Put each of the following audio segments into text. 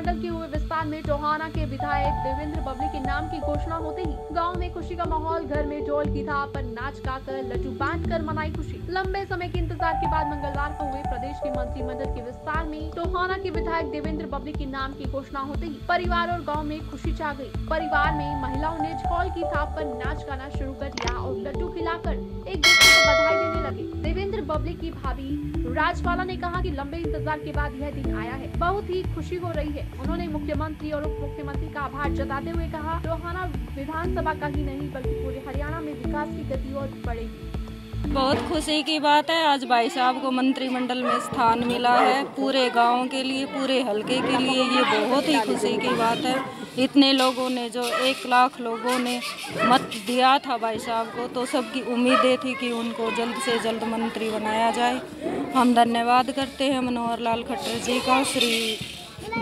मंडल के हुए विस्तार में टोहाना के विधायक देवेंद्र बबली के नाम की घोषणा होते ही गांव में खुशी का माहौल। घर में ढोल की थाप पर नाच गाकर लड्डू बांटकर मनाई खुशी। लंबे समय के इंतजार के बाद मंगलवार को हुए प्रदेश के मंत्रिमंडल के विस्तार में टोहाना के विधायक देवेंद्र बबली के नाम की घोषणा होते ही परिवार और गाँव में खुशी छा गयी। परिवार में महिलाओं ने ढोल की थाप पर नाच गाना शुरू कर दिया और लड्डू खिलाकर एक दूसरे को बधाई देने लगे। देवेंद्र बबली की भाभी राजवाला ने कहा कि लंबे इंतजार के बाद यह दिन आया है, बहुत ही खुशी हो रही है। उन्होंने मुख्यमंत्री और उप मुख्यमंत्री का आभार जताते हुए कहा, टोहाना विधानसभा का ही नहीं बल्कि पूरे हरियाणा में विकास की गति और बढ़ेगी। बहुत खुशी की बात है, आज भाई साहब को मंत्रिमंडल में स्थान मिला है। पूरे गाँव के लिए, पूरे हल्के के लिए ये बहुत ही खुशी की बात है। इतने लोगों ने, जो 1 लाख लोगों ने मत दिया था भाई साहब को, तो सबकी उम्मीदें थी कि उनको जल्द से जल्द मंत्री बनाया जाए। हम धन्यवाद करते हैं मनोहर लाल खट्टर जी का, श्री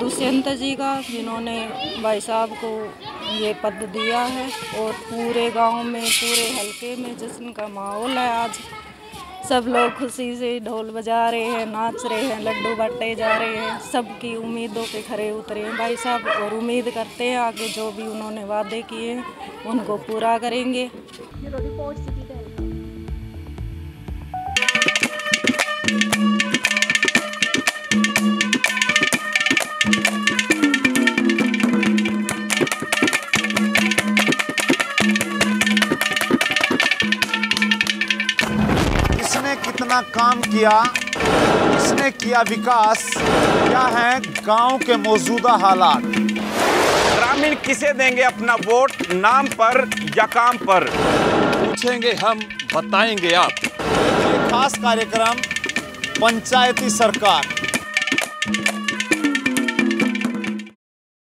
दुष्यंत जी का, जिन्होंने भाई साहब को ये पद दिया है। और पूरे गांव में, पूरे हलके में जश्न का माहौल है। आज सब लोग खुशी से ढोल बजा रहे हैं, नाच रहे हैं, लड्डू बांटे जा रहे हैं। सबकी उम्मीदों पे खरे उतरे हैं भाई साहब और उम्मीद करते हैं आगे जो भी उन्होंने वादे किए उनको पूरा करेंगे। कितना काम किया, इसने किया विकास, क्या है गांव के मौजूदा हालात। ग्रामीण किसे देंगे अपना वोट, नाम पर या काम पर? पूछेंगे हम, बताएंगे आप। ये खास कार्यक्रम पंचायती सरकार